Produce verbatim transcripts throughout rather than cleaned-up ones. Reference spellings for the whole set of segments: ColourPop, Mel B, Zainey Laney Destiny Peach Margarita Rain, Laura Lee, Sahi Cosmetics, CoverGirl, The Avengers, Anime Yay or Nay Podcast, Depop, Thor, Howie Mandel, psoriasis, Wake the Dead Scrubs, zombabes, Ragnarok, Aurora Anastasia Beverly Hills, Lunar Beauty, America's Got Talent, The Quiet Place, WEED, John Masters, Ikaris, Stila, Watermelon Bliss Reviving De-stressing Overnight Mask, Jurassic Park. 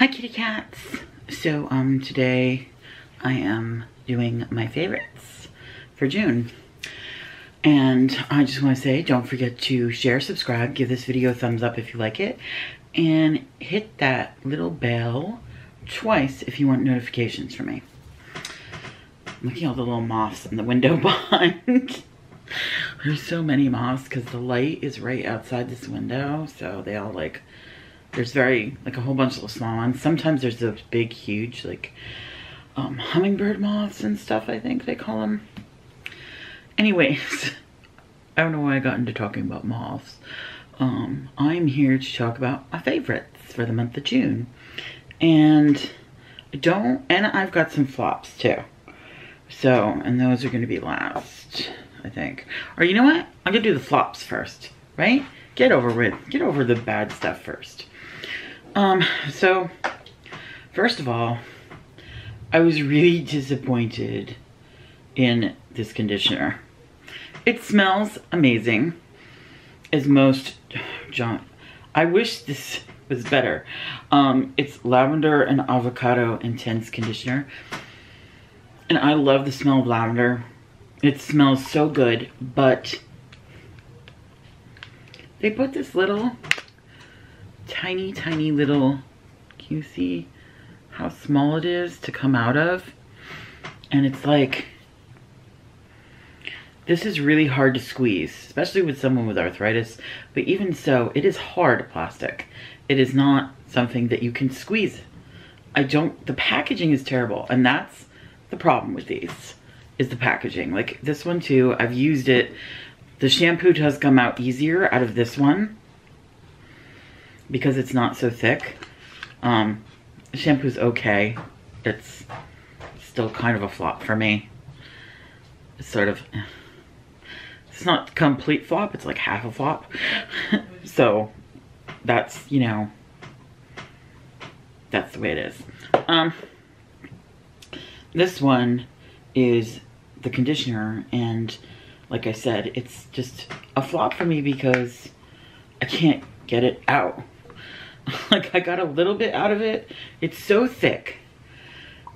Hi kitty cats. So um today I am doing my favorites for June. And I just want to say, don't forget to share, subscribe, give this video a thumbs up if you like it, and hit that little bell twice if you want notifications from me. I'm looking at all the little moths in the window behind. There's so many moths because the light is right outside this window, so they all like, there's very, like a whole bunch of little small ones. Sometimes there's those big, huge, like um, hummingbird moths and stuff, I think they call them. Anyways, I don't know why I got into talking about moths. Um, I'm here to talk about my favorites for the month of June. And don't, and I've got some flops too. So, and those are gonna be last, I think. Or you know what? I'm gonna do the flops first, right? Get over with, get over the bad stuff first. Um, so, first of all, I was really disappointed in this conditioner. It smells amazing, as most John. I wish this was better. Um, it's lavender and avocado intense conditioner, and I love the smell of lavender. It smells so good, but they put this little tiny, tiny little. Can you see how small it is to come out of? And it's like. This is really hard to squeeze, especially with someone with arthritis, but even so, it is hard plastic. It is not something that you can squeeze. I don't, the packaging is terrible, and that's the problem with these, is the packaging. Like this one too, I've used it. The shampoo does come out easier out of this one because it's not so thick. Um, shampoo's okay. It's still kind of a flop for me. It's sort of... It's not complete flop, it's like half a flop. So that's, you know, that's the way it is. Um, this one is the conditioner, and like I said, it's just a flop for me because I can't get it out. Like I got a little bit out of it. It's so thick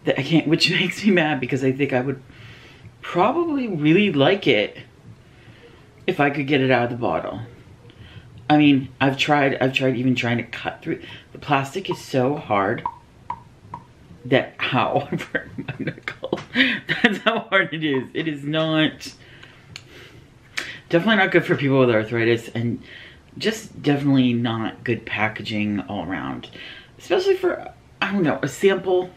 that I can't, which makes me mad because I think I would probably really like it if I could get it out of the bottle. I mean, I've tried, I've tried even trying to cut through. The plastic is so hard that how I burnt my knuckle. That's how hard it is. It is not, definitely not good for people with arthritis, and just definitely not good packaging all around. Especially for, I don't know, a sample.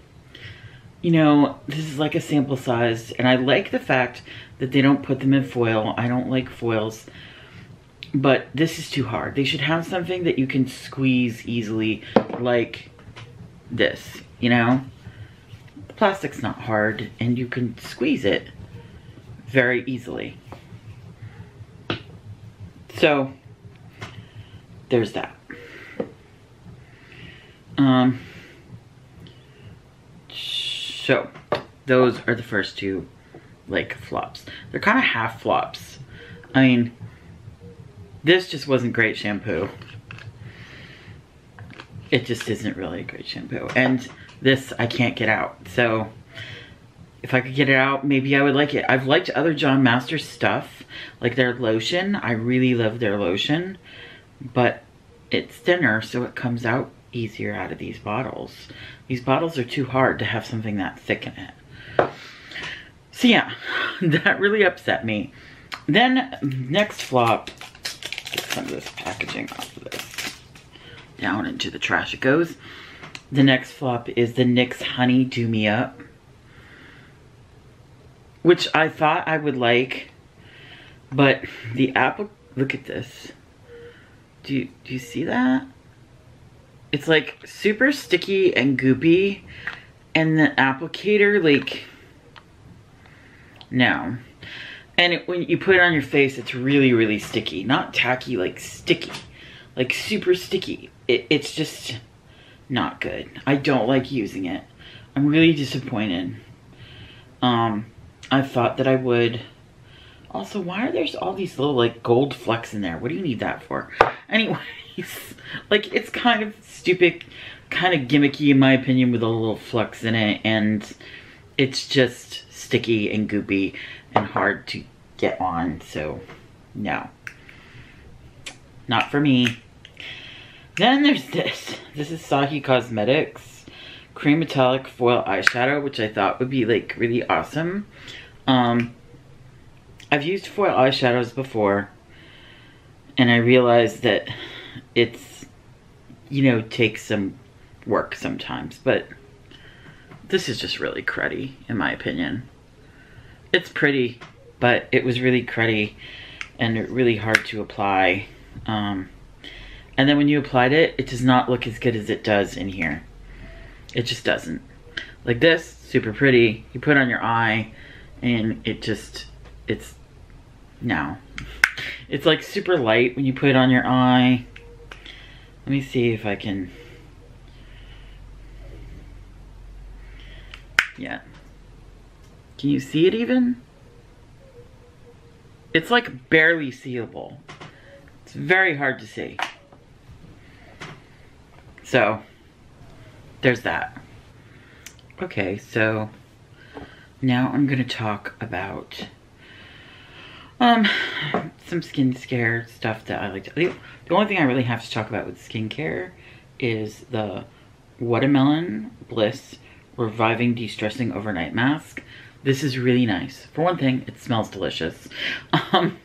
You know, this is like a sample size, and I like the fact that they don't put them in foil. I don't like foils, but this is too hard. They should have something that you can squeeze easily, like this, you know? The plastic's not hard, and you can squeeze it very easily. So, there's that. Um... So, those are the first two, like, flops. They're kind of half flops. I mean, this just wasn't great shampoo. It just isn't really a great shampoo. And this I can't get out. So, if I could get it out, maybe I would like it. I've liked other John Masters stuff, like their lotion. I really love their lotion. But it's thinner, so it comes out easier out of these bottles. These bottles are too hard to have something that thick in it. So yeah, that really upset me. Then next flop, get some of this packaging off of this. Down into the trash it goes. The next flop is the NYX Honey Do Me Up, which I thought I would like, but the apple, look at this. Do you, do you see that? It's like super sticky and goopy, and the applicator, like, no. And it, when you put it on your face, it's really, really sticky. Not tacky, like sticky. Like super sticky. It, it's just not good. I don't like using it. I'm really disappointed. Um, I thought that I would. Also, why are there all these little, like, gold flecks in there? What do you need that for? Anyway. face. Like, it's kind of stupid, kind of gimmicky in my opinion, with a little flux in it, and it's just sticky and goopy and hard to get on, so no. Not for me. Then there's this. This is Sahi Cosmetics Cream Metallic Foil Eyeshadow, which I thought would be like really awesome. Um, I've used foil eyeshadows before, and I realized that it's, you know, takes some work sometimes, but this is just really cruddy in my opinion. It's pretty, but it was really cruddy and really hard to apply. Um, and then when you applied it, it does not look as good as it does in here. It just doesn't. Like this, super pretty. You put it on your eye and it just, it's, no. It's like super light when you put it on your eye. Let me see if I can. Yeah. Can you see it even? It's like barely seeable. It's very hard to see. So, there's that. Okay, so now I'm gonna talk about um, some skincare stuff that I like to do. The only thing I really have to talk about with skincare is the Watermelon Bliss Reviving De-stressing Overnight Mask. This is really nice. For one thing, it smells delicious. Um,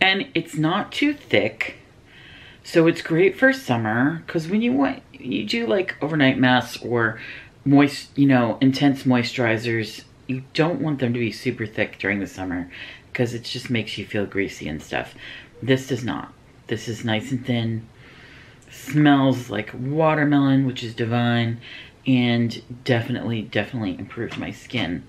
and it's not too thick, so it's great for summer, because when you want, you do like overnight masks or moist, you know, intense moisturizers, you don't want them to be super thick during the summer because it just makes you feel greasy and stuff. This does not. This is nice and thin, smells like watermelon, which is divine, and definitely, definitely improved my skin.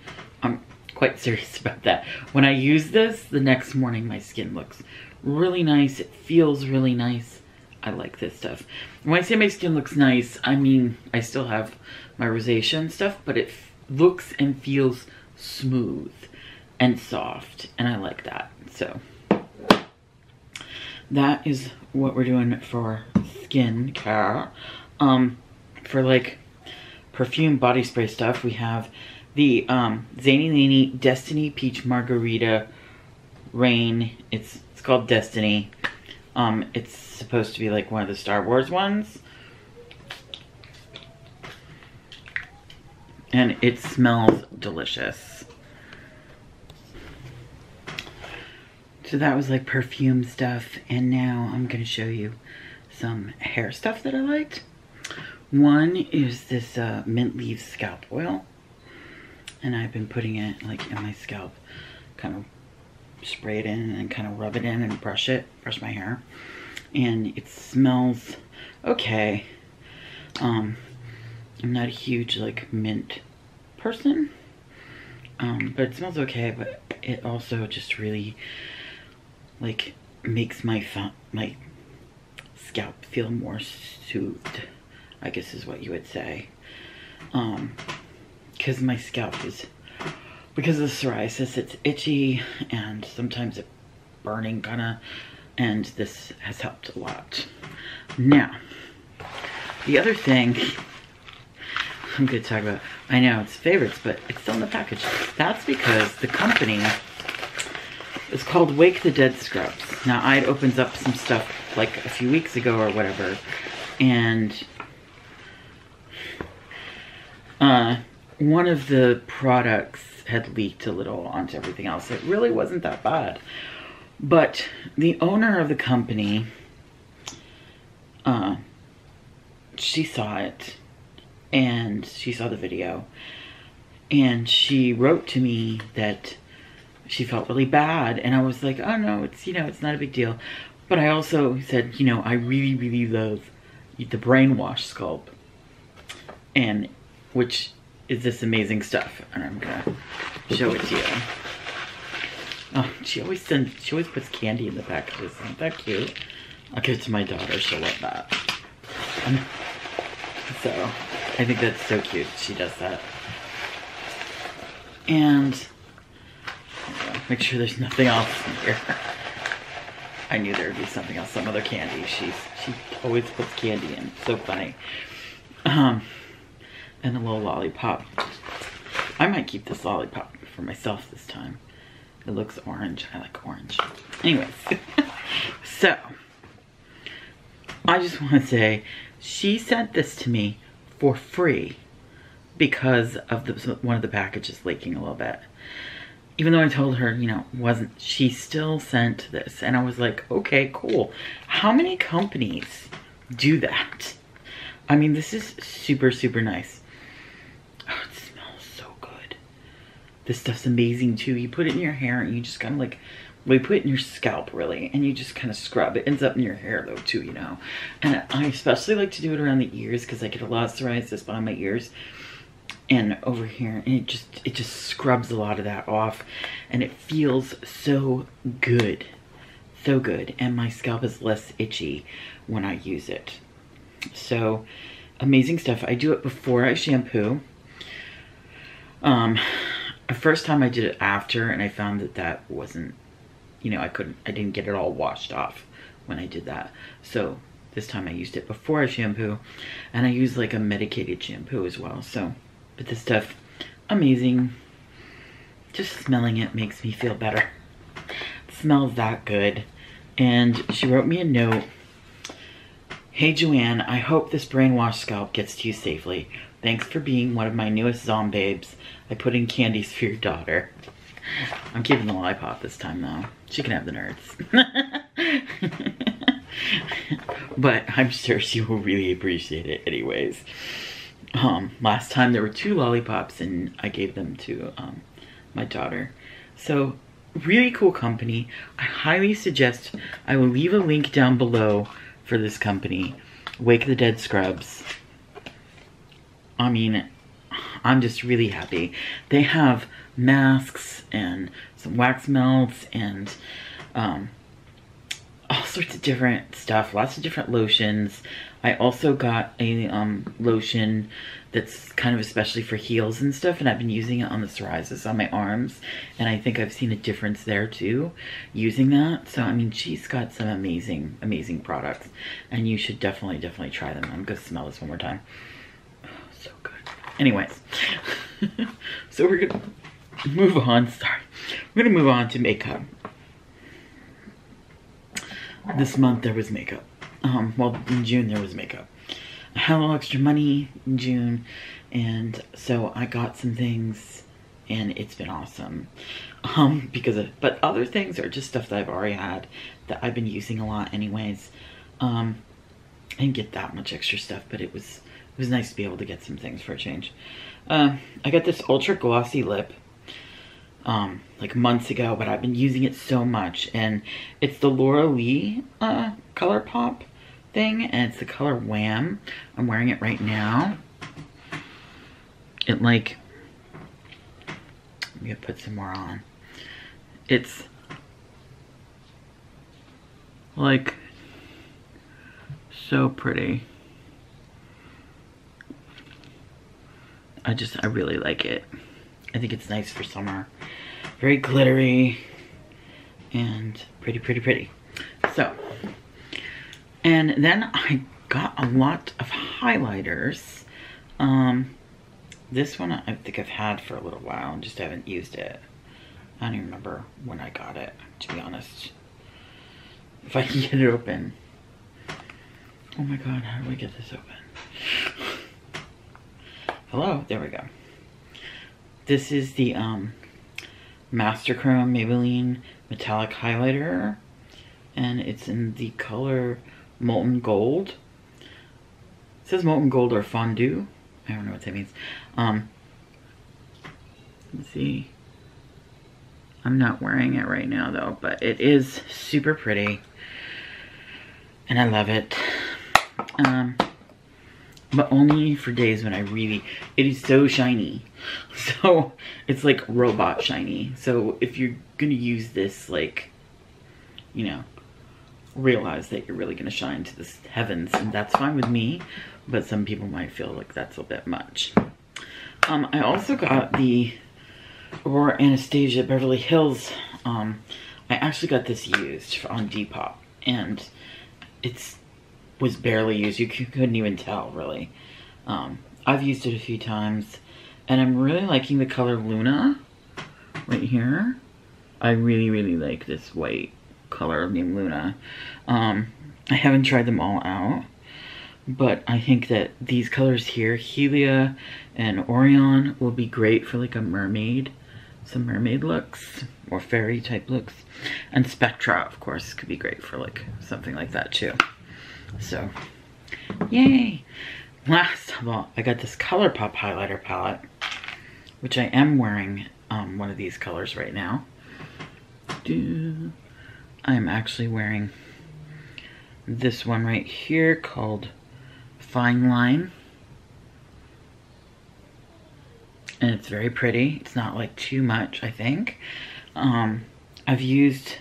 I'm quite serious about that. When I use this, the next morning my skin looks really nice. It feels really nice. I like this stuff. When I say my skin looks nice, I mean I still have my rosacea and stuff, but it looks and feels smooth and soft, and I like that. So that is what we're doing for skincare. Um, for like perfume body spray stuff, we have the um, Zainey Laney Destiny Peach Margarita Rain. It's it's called Destiny. Um, it's supposed to be like one of the Star Wars ones. And it smells delicious. So that was like perfume stuff. And now I'm going to show you some hair stuff that I liked. One is this uh, mint leaf scalp oil. And I've been putting it like in my scalp, kind of spray it in and kind of rub it in and brush it, brush my hair. And it smells okay. Um, I'm not a huge like mint person, um, but it smells okay. But it also just really like makes my, my scalp feel more soothed, I guess is what you would say. Um, Because my scalp is, because of the psoriasis, it's itchy and sometimes it's burning kind of, and this has helped a lot. Now, the other thing I'm going to talk about, I know it's favorites, but it's still in the package. That's because the company is called Wake the Dead Scrubs. Now, I'd opened up some stuff like a few weeks ago or whatever, and uh. one of the products had leaked a little onto everything else. It really wasn't that bad. But the owner of the company, uh, she saw it, and she saw the video, and she wrote to me that she felt really bad, and I was like, oh no, it's, you know, it's not a big deal. But I also said, you know, I really, really love the Brainwash Sculpt, and which is this amazing stuff, and I'm gonna show it to you. Oh, she always sends, she always puts candy in the packages. Isn't that cute? I'll give it to my daughter, she'll love that. Um, so, I think that's so cute, she does that. And, make sure there's nothing else in here. I knew there would be something else, some other candy. She's, she always puts candy in. So funny. Um, and a little lollipop. I might keep this lollipop for myself this time. It looks orange. I like orange. Anyways. So, I just want to say, she sent this to me for free because of the, one of the packages leaking a little bit. Even though I told her, you know, wasn't, she still sent this. And I was like, okay, cool. How many companies do that? I mean, this is super, super nice. Oh, it smells so good. This stuff's amazing too. You put it in your hair and you just kind of like, we put it in your scalp really, and you just kind of scrub. It ends up in your hair though too, you know. And I especially like to do it around the ears because I get a lot of psoriasis behind my ears and over here, and it just it just scrubs a lot of that off, and it feels so good, so good. And my scalp is less itchy when I use it. So amazing stuff. I do it before I shampoo. Um, the first time I did it after, and I found that that wasn't. You know, I couldn't, I didn't get it all washed off when I did that. So this time I used it before I shampoo, and I use like a medicated shampoo as well. So, but this stuff, amazing. Just smelling it makes me feel better. It smells that good. And she wrote me a note. Hey Joanne, I hope this brainwash scalp gets to you safely. Thanks for being one of my newest zombabes. I put in candies for your daughter. I'm keeping the lollipop this time though. She can have the nerds. But I'm sure she will really appreciate it anyways. Um, last time there were two lollipops and I gave them to um, my daughter. So really cool company. I highly suggest, I will leave a link down below for this company. Wake the Dead Scrubs. I mean, I'm just really happy. They have masks and some wax melts and um, all sorts of different stuff. Lots of different lotions. I also got a um, lotion that's kind of especially for heels and stuff, and I've been using it on the psoriasis on my arms, and I think I've seen a difference there too using that. So I mean, she's got some amazing, amazing products, and you should definitely, definitely try them. I'm gonna smell this one more time. Oh, so good. Anyways, so we're gonna move on. Sorry, we're gonna move on to makeup. This month there was makeup. Um, well, in June there was makeup. I had a little extra money in June, and so I got some things, and it's been awesome. Um, because of, but other things are just stuff that I've already had that I've been using a lot, anyways. Um, I didn't get that much extra stuff, but it was. It was nice to be able to get some things for a change. Uh, I got this ultra glossy lip um, like months ago, but I've been using it so much. And it's the Laura Lee uh, ColourPop thing, and it's the color Wham. I'm wearing it right now. It like, let me put some more on. It's like so pretty. I just, I really like it. I think it's nice for summer. Very glittery and pretty, pretty, pretty. So, and then I got a lot of highlighters. Um, this one I think I've had for a little while and just haven't used it. I don't even remember when I got it, to be honest. If I can get it open. Oh my God, how do we get this open? Hello, there we go. This is the um, Master Chrome Maybelline Metallic Highlighter, and it's in the color Molten Gold. It says Molten Gold or Fondue. I don't know what that means. Um, let's see. I'm not wearing it right now though, but it is super pretty, and I love it. Um, But only for days when I really, it is so shiny. So it's like robot shiny. So if you're gonna use this, like, you know, realize that you're really gonna shine to the heavens, and that's fine with me. But some people might feel like that's a bit much. Um, I also got the Aurora Anastasia Beverly Hills. Um, I actually got this used on Depop. and it's was barely used. You couldn't even tell, really. Um, I've used it a few times, and I'm really liking the color Luna right here. I really, really like this white color named Luna. Um, I haven't tried them all out, but I think that these colors here, Helia and Orion, will be great for like a mermaid, some mermaid looks or fairy type looks. And Spectra, of course, could be great for like something like that too. So, yay. Last of all, I got this ColourPop highlighter palette, which I am wearing um, one of these colors right now. I'm actually wearing this one right here called Fine Line. And it's very pretty. It's not like too much, I think. Um, I've used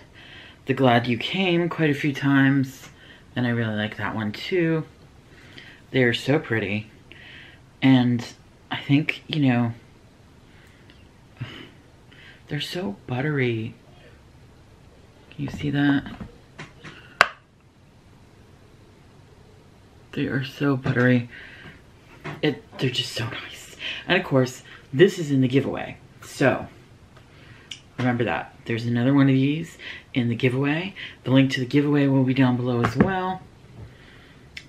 the Glad You Came quite a few times, and I really like that one too. They're so pretty, and I think, you know, they're so buttery. Can you see that? They are so buttery. It, they're just so nice. And of course, this is in the giveaway, so remember that. There's another one of these in the giveaway. The link to the giveaway will be down below as well.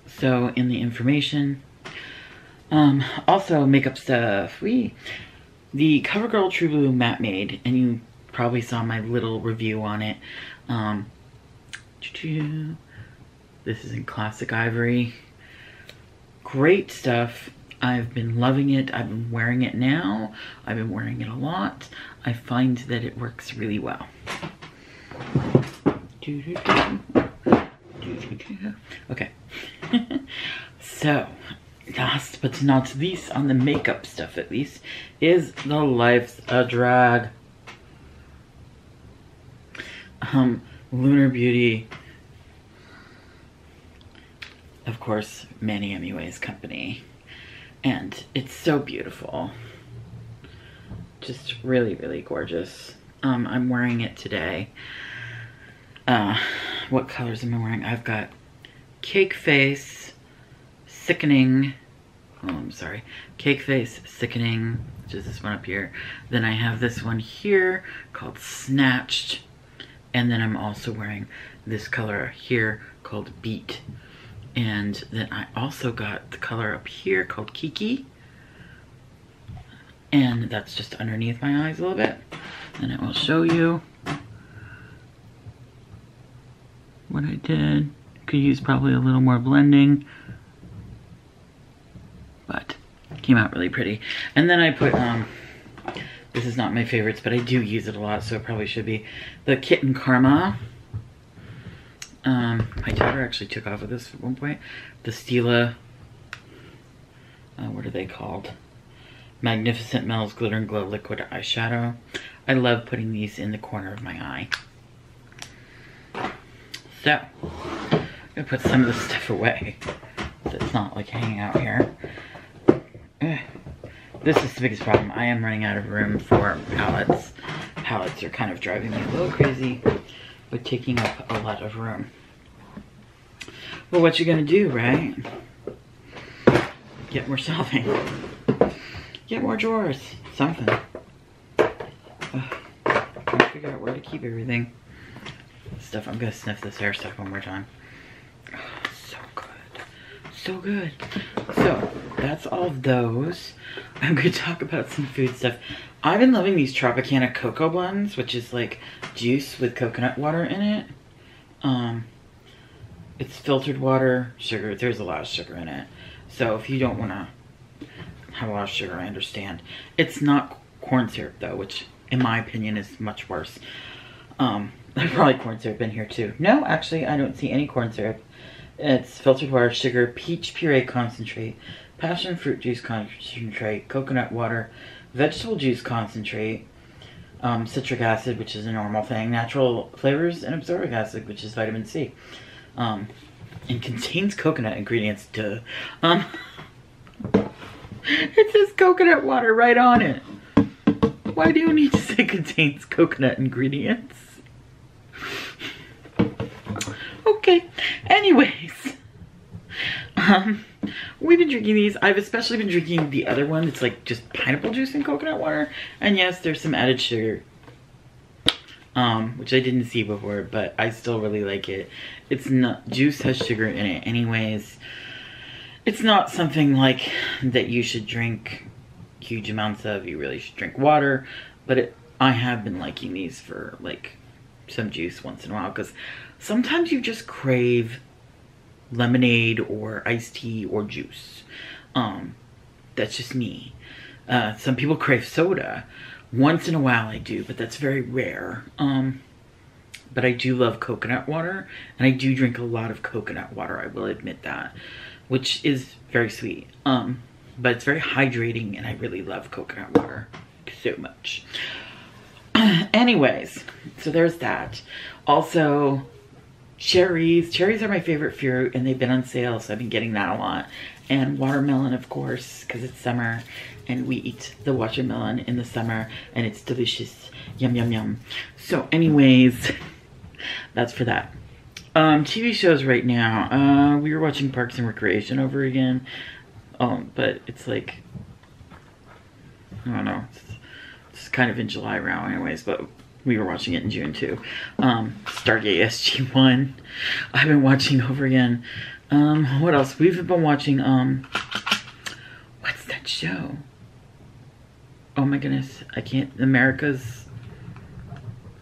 So in the information, um, also makeup stuff. We, the CoverGirl True Blue Matte Made, and you probably saw my little review on it. Um, this is in Classic Ivory. Great stuff. I've been loving it. I've been wearing it now. I've been wearing it a lot. I find that it works really well. Okay. So, last but not least, on the makeup stuff at least, is the Lifes a Drag. Um, Lunar Beauty. Of course, Manny Emiway's company. And it's so beautiful. Just really, really gorgeous. Um, I'm wearing it today. Uh, what colors am I wearing? I've got Cake Face, Sickening, oh, I'm sorry, Cake Face, Sickening, which is this one up here. Then I have this one here called Snatched. And then I'm also wearing this color here called Beat. And then I also got the color up here called Kiki. And that's just underneath my eyes a little bit. And it will show you what I did. Could use probably a little more blending, but it came out really pretty. And then I put, um, this is not my favorites, but I do use it a lot, so it probably should be the Kitten Karma. Um, my daughter actually took off of this at one point. The Stila, uh, what are they called? Magnificent Mel's Glitter and Glow Liquid Eyeshadow. I love putting these in the corner of my eye. So, I'm gonna put some of this stuff away. It's not like hanging out here. Ugh. This is the biggest problem. I am running out of room for palettes. Palettes are kind of driving me a little crazy, but taking up a lot of room. Well, what you gonna do, right? Get more shelving. Get more drawers. Something. Ugh. Trying to figure out where to keep everything. Stuff. I'm gonna sniff this hair stuff one more time. Oh, so good. So good. So, that's all of those. I'm gonna talk about some food stuff. I've been loving these Tropicana cocoa blends, which is like juice with coconut water in it. Um, it's filtered water, sugar. There's a lot of sugar in it. So if you don't wanna have a lot of sugar, I understand. It's not corn syrup though, which in my opinion is much worse. Um, there's probably corn syrup in here too. No, actually I don't see any corn syrup. It's filtered water, sugar, peach puree concentrate, passion fruit juice concentrate, coconut water, vegetable juice concentrate, um, citric acid, which is a normal thing, natural flavors, and ascorbic acid, which is vitamin C, um, and contains coconut ingredients, duh. Um, it says coconut water right on it. Why do you need to say contains coconut ingredients? Oh, Okay. Anyways. Um, we've been drinking these. I've especially been drinking the other one. It's like just pineapple juice and coconut water. And yes, there's some added sugar. Um, which I didn't see before, but I still really like it. It's not, juice has sugar in it anyways. It's not something like that you should drink huge amounts of. You really should drink water. But it, I have been liking these for like some juice once in a while, because sometimes you just crave lemonade or iced tea or juice. Um, that's just me. Uh, some people crave soda. Once in a while I do, but that's very rare. Um, but I do love coconut water, and I do drink a lot of coconut water, I will admit that, which is very sweet. Um, but it's very hydrating, and I really love coconut water so much. Anyways, so there's that. Also, cherries. Cherries are my favorite fruit, and they've been on sale, so I've been getting that a lot. And watermelon, of course, because it's summer, and we eat the watermelon in the summer, and it's delicious. Yum, yum, yum. So anyways, that's for that. Um, T V shows right now. Uh, we were watching Parks and Recreation over again, um, but it's like, I don't know. It's, it's kind of in July now anyways, but we were watching it in June too. Um, Stargate S G one. I've been watching over again. Um, what else? We've been watching, um, what's that show? Oh my goodness. I can't, America's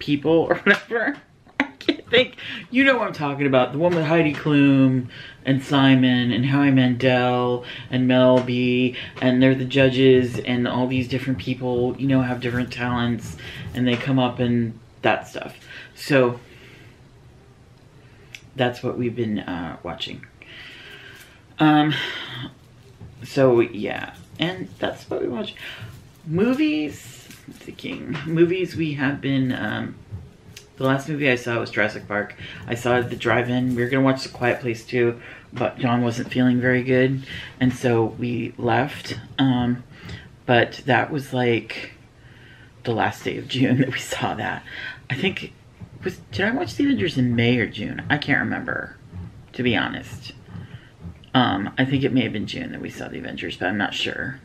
People or whatever. I can't think. You know what I'm talking about. The one with Heidi Klum and Simon and Howie Mandel and Mel B, and they're the judges, and all these different people, you know, have different talents, and they come up and that stuff. So that's what we've been uh, watching. Um, so yeah, and that's what we watch. Movies, I'm thinking movies we have been, um, the last movie I saw was Jurassic Park. I saw it at the drive-in. We were gonna watch The Quiet Place too, but John wasn't feeling very good, and so we left. Um, but that was like the last day of June that we saw that. I think, was, did I watch The Avengers in May or June? I can't remember, to be honest. Um, I think it may have been June that we saw The Avengers, but I'm not sure.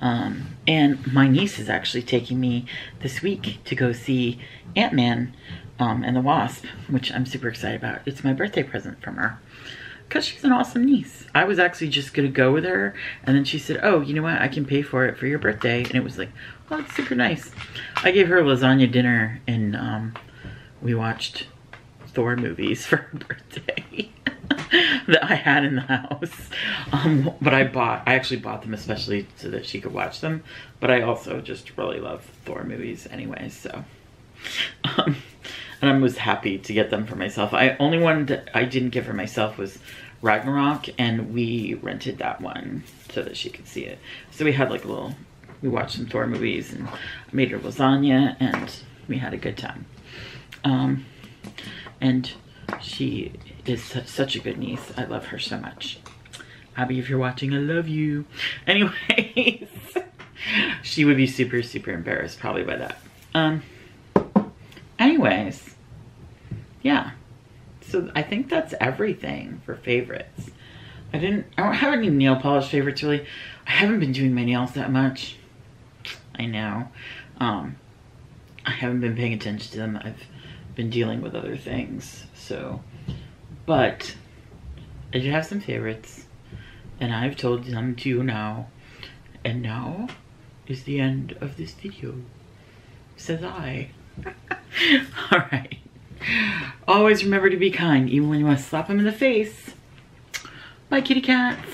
Um, and my niece is actually taking me this week to go see Ant-Man um, and the Wasp, which I'm super excited about. It's my birthday present from her, because she's an awesome niece. I was actually just going to go with her, and then she said, oh, you know what? I can pay for it for your birthday. And it was like, oh, that's super nice. I gave her a lasagna dinner, and um, we watched Thor movies for her birthday. That I had in the house, um, but I bought, I actually bought them especially so that she could watch them, but I also just really love Thor movies anyway, so, um, and I was happy to get them for myself. I only one that I didn't get for myself was Ragnarok, and we rented that one so that she could see it, so we had like a little, we watched some Thor movies, and I made her lasagna, and we had a good time, um, and she is such a good niece. I love her so much. Abby, if you're watching, I love you. Anyways, she would be super, super embarrassed probably by that. Um, anyways, yeah. So I think that's everything for favorites. I didn't, I don't have any nail polish favorites really. I haven't been doing my nails that much. I know. Um, I haven't been paying attention to them. I've been dealing with other things, so. But I do have some favorites, and I've told them to you now. And now is the end of this video, says I. All right. Always remember to be kind, even when you want to slap them in the face. Bye, kitty cats.